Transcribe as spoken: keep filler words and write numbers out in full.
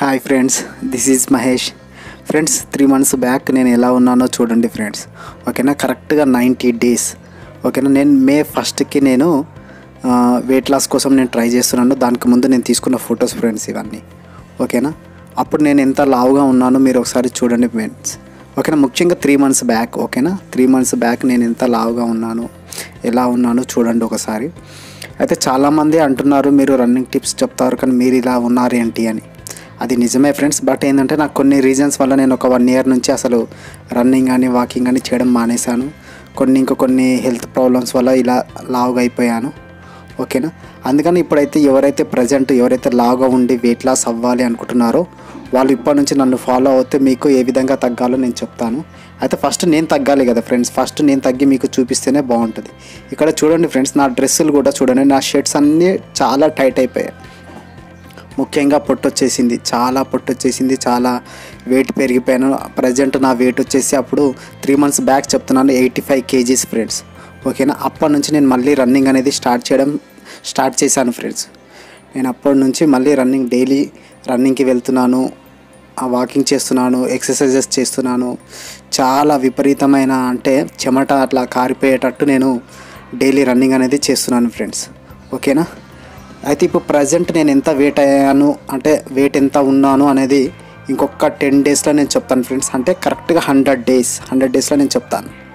Hi friends, this is Mahesh. Friends, three months back nenu ela unnano chudandi friends. Okay na, correct ga ninety days. Okay na, nenu May first ki nenu uh, weight loss kosam nenu try chestunnanu. Daniki mundu nenu teeskunna photos friends ivanni. Okay na, appudu nenu enta lav ga unnano meer okari chudandi friends. Okay na, mukhyanga three months back. Okay na, three months back nenu enta lav ga unnano, ela unnano chudandi okasari. Aithe chaala mandi antunnaru meer running tips cheptaru kani meer ila unnare enti ani. అది నిజమే friends, but ఏంటంటే నాకు కొన్ని reasons వల్ల నేను ఒక one year నుంచి అసలు రన్నింగ్ కానీ వాకింగ్ కానీ చేయడం మానేశాను. కొన్ని ఇంకా కొన్ని హెల్త్ ప్రాబ్లమ్స్ వల్ల ఇలా లావుగా అయిపోయాను. ఓకేనా, అందుకని ఇప్పుడైతే ఎవరైతే ప్రజెంట్ ఎవరైతే లావుగా ఉండి వెయిట్ లాస్ అవ్వాలి అనుకుంటున్నారో వాళ్ళు ఇప్పటి నుంచి నన్ను ఫాలో అవుతే మీకు ఏ విధంగా తగ్గాలో నేను చెప్తాను. అయితే ఫస్ట్ నేను తగ్గాలి కదా ఫ్రెండ్స్, ఫస్ట్ నేను తగ్గి మీకు చూపిస్తేనే బాగుంటుంది. ఇక్కడ చూడండి ఫ్రెండ్స్, నా డ్రెస్సులు కూడా చూడండి, నా షర్ట్స్ అన్నీ చాలా టైట్ అయిపోయాయి. ముఖ్యంగా పొట్టు వచ్చేసింది, చాలా పొట్టు వచ్చేసింది, చాలా వెయిట్ పెరిగిపోయాను. ప్రజెంట్ నా వెయిట్ వచ్చేసి అప్పుడు త్రీ మంత్స్ బ్యాక్ చెప్తున్నాను ఎయిటీ ఫైవ్ కేజీస్ ఫ్రెండ్స్. ఓకేనా, అప్పటి నుంచి నేను మళ్ళీ రన్నింగ్ అనేది స్టార్ట్ చేయడం స్టార్ట్ చేశాను ఫ్రెండ్స్. నేను అప్పటి నుంచి మళ్ళీ రన్నింగ్ డైలీ రన్నింగ్కి వెళ్తున్నాను, వాకింగ్ చేస్తున్నాను, ఎక్సర్సైజెస్ చేస్తున్నాను. చాలా విపరీతమైన అంటే చెమట అట్లా కారిపోయేటట్టు నేను డైలీ రన్నింగ్ అనేది చేస్తున్నాను ఫ్రెండ్స్. ఓకేనా, అయితే ఇప్పుడు ప్రజెంట్ నేను ఎంత వెయిట్ అయ్యాను అంటే వెయిట్ ఎంత ఉన్నాను అనేది ఇంకొక టెన్ డేస్లో నేను చెప్తాను ఫ్రెండ్స్. అంటే కరెక్ట్గా హండ్రెడ్ డేస్ హండ్రెడ్ డేస్లో నేను చెప్తాను.